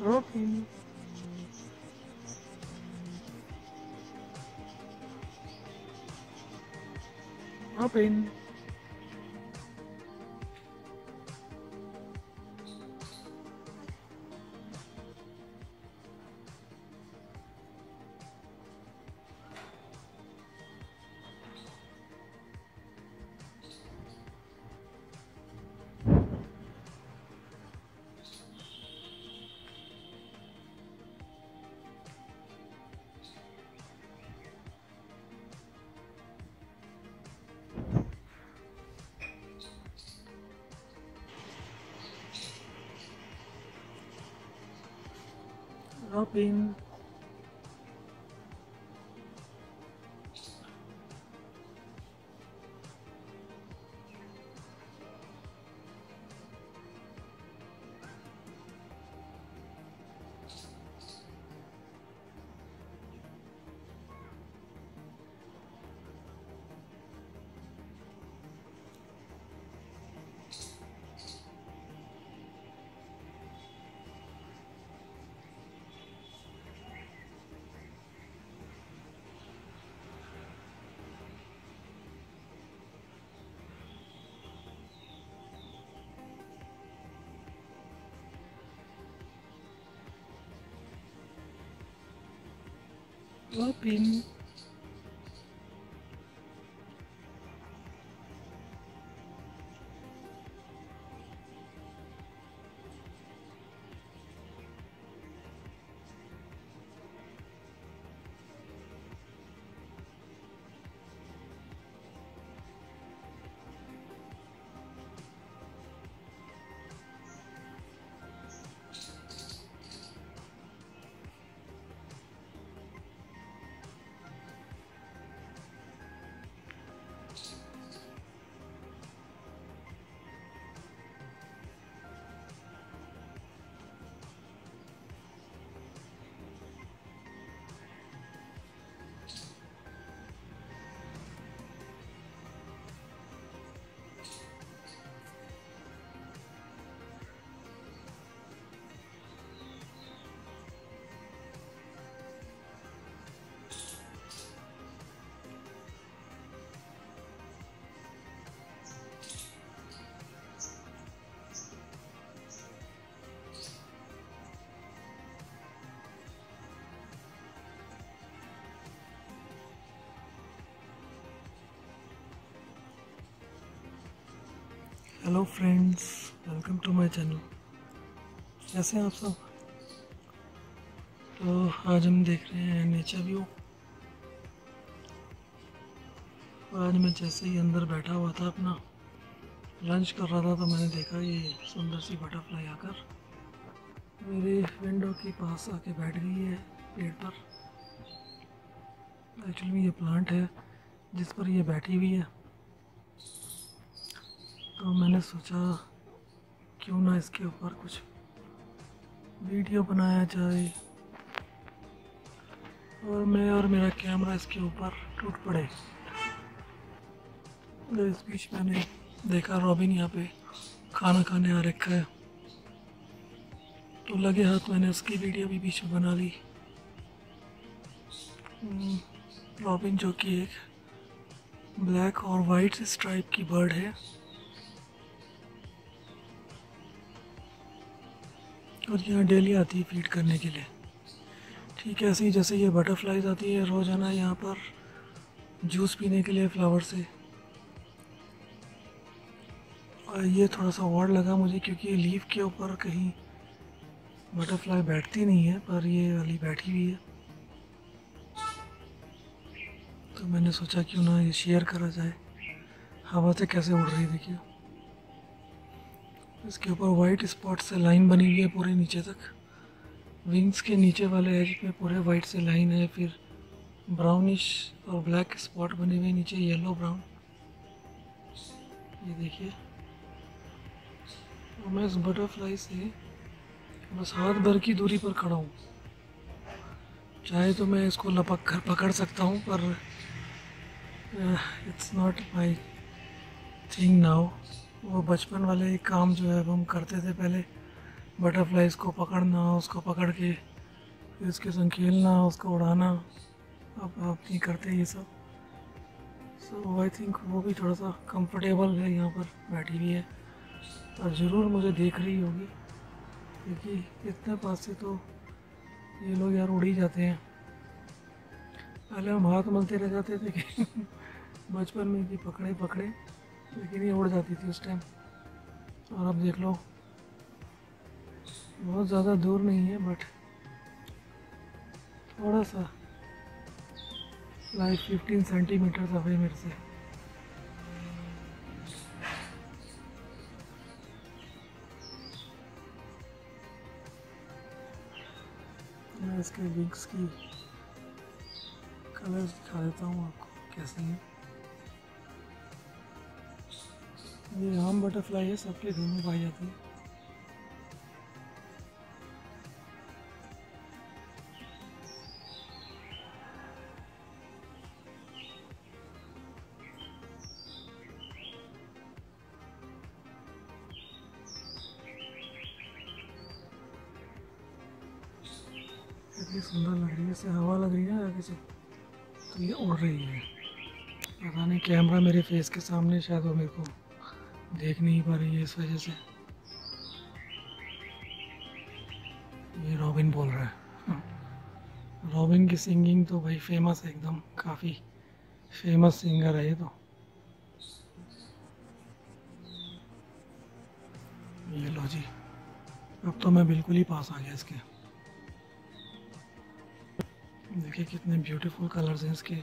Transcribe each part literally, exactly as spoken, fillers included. Robin. Robin. Robin. Robin. Hello friends, welcome to my channel. कैसे हैं आप सब? तो आज हम देख रहे हैं नेचर व्यू। और आज मैं जैसे ही अंदर बैठा हुआ था, अपना लंच कर रहा था, तो मैंने देखा ये सुंदर सी बटरफ्लाई आकर मेरे विंडो के पास आके बैठ गई है पेड़ पर। एक्चुअली ये प्लांट है जिस पर ये बैठी हुई है, तो मैंने सोचा क्यों ना इसके ऊपर कुछ वीडियो बनाया जाए। और मैं और मेरा कैमरा इसके ऊपर टूट पड़े। तो इस बीच मैंने देखा रॉबिन यहाँ पे खाना खाने आ रखा है, तो लगे हाथ मैंने उसकी वीडियो भी बीच में बना ली। रॉबिन जो कि एक ब्लैक और वाइट स्ट्राइप की बर्ड है, और यहाँ डेली आती है फीड करने के लिए। ठीक है, ऐसे ही जैसे ये बटरफ्लाइज आती है रोज़ाना यहाँ पर जूस पीने के लिए फ्लावर से। और ये थोड़ा सा ऑड लगा मुझे, क्योंकि लीफ के ऊपर कहीं बटरफ्लाई बैठती नहीं है, पर ये वाली बैठी हुई है। तो मैंने सोचा क्यों ना ये शेयर करा जाए। हवा से कैसे उड़ रही है देखिए, इसके ऊपर वाइट स्पॉट से लाइन बनी हुई है पूरे नीचे तक। विंग्स के नीचे वाले एज पे पूरे वाइट से लाइन है, फिर ब्राउनिश और ब्लैक स्पॉट बने हुए नीचे, येलो ब्राउन। ये देखिए, और मैं इस बटरफ्लाई से बस हाथ भर की दूरी पर खड़ा हूँ। चाहे तो मैं इसको लपक कर पकड़ सकता हूँ, पर it's not my thing now. वो बचपन वाले काम जो है वो हम करते थे पहले, बटरफ्लाई को पकड़ना, उसको पकड़ के इसके संग खेलना, उसको उड़ाना, अब आप नहीं करते ये सब। सो आई थिंक वो भी थोड़ा सा कंफर्टेबल है, यहाँ पर बैठी हुई है तो आप ज़रूर मुझे देख रही होगी, क्योंकि इतने पास से तो ये लोग यार उड़ ही जाते हैं। पहले हम हाथ मलते रह जाते थे कि बचपन में कि पकड़े पकड़े, लेकिन ये उड़ जाती थी उस टाइम। और अब देख लो बहुत ज़्यादा दूर नहीं है, बट थोड़ा सा लाइक फिफ्टीन सेंटीमीटर था भाई मेरे से। मैं इसके विंग्स की कलर्स दिखा देता हूँ आपको कैसे हैं। ये आम बटरफ्लाई है, सबके घर में पाई जाती है। इतनी सुंदर लग रही है, इससे हवा लग रही है आगे से तो ये उड़ रही है। पता नहीं कैमरा मेरे फेस के सामने, शायद वो मेरे को देख नहीं पा रही है इस वजह से। ये रॉबिन बोल रहा है। रॉबिन की सिंगिंग तो भाई फेमस है एकदम, काफ़ी फेमस सिंगर है ये तो। ये लो जी, अब तो मैं बिल्कुल ही पास आ गया इसके। देखिए कितने ब्यूटीफुल कलर्स हैं इसके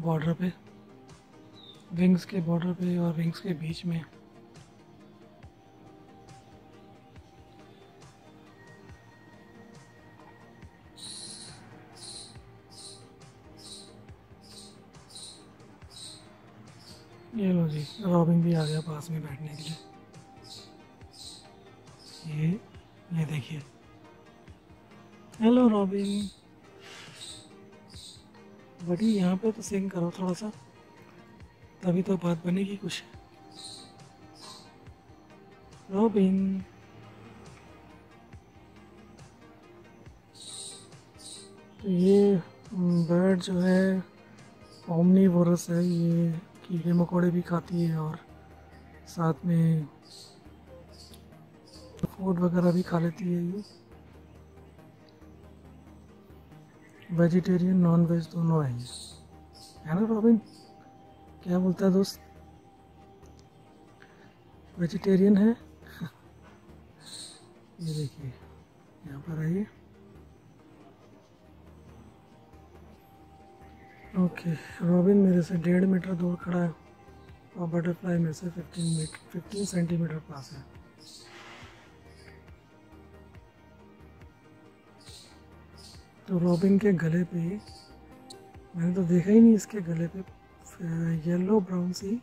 बॉर्डर पे, विंग्स के बॉर्डर पे और विंग्स के बीच में। ये लो जी, रॉबिन भी आ गया पास में बैठने के लिए। ये ये देखिए, हेलो रॉबिन, बड़ी यहाँ पे तो सिंग करो थोड़ा सा, तभी तो बात बनेगी कुछ। रॉबिन, तो ये बर्ड जो है ओमनीवोरस है, ये कीड़े मकोड़े भी खाती है और साथ में फूड वगैरह भी खा लेती है। ये वेजिटेरियन नॉन वेज दोनों है ये, है ना रॉबिन? क्या बोलता है दोस्त, वेजिटेरियन है? ये देखिए यहाँ पर आइए। ओके, रॉबिन मेरे से डेढ़ मीटर दूर खड़ा है और बटरफ्लाई मेरे से फिफ्टीन मीटर फिफ्टीन सेंटीमीटर पास है। तो रॉबिन के गले पे, मैंने तो देखा ही नहीं, इसके गले पे येलो ब्राउन सी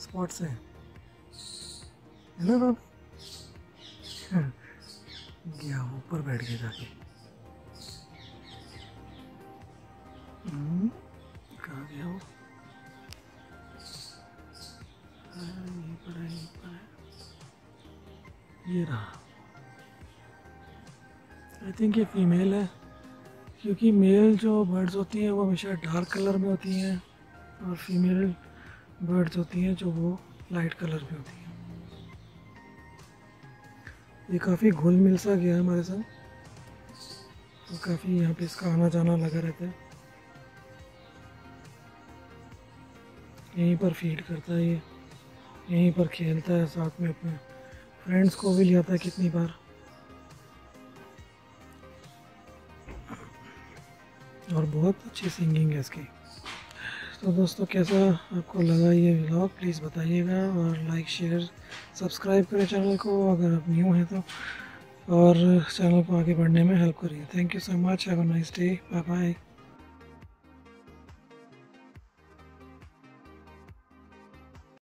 स्पॉट्स हैं, है ना रॉबिन? गया ऊपर बैठ के जाके, कहाँ गया वो? ये पड़ा ये पड़ा ये रहा। आई थिंक ये फीमेल है, क्योंकि मेल जो बर्ड्स होती हैं वो हमेशा डार्क कलर में होती हैं और फीमेल बर्ड्स होती हैं जो वो लाइट कलर में होती हैं। ये काफ़ी घुल मिल सा गया है हमारे साथ, तो काफ़ी यहाँ पे इसका आना जाना लगा रहता है, यहीं पर फीड करता है ये, यहीं पर खेलता है, साथ में अपने फ्रेंड्स को भी ले आता है कितनी बार। और बहुत अच्छी सिंगिंग है इसकी। तो दोस्तों कैसा आपको लगा ये व्लॉग प्लीज़ बताइएगा, और लाइक शेयर सब्सक्राइब करें चैनल को अगर आप न्यू हैं तो, और चैनल को आगे बढ़ने में हेल्प करिए। Thank you so much, have a nice day, bye bye.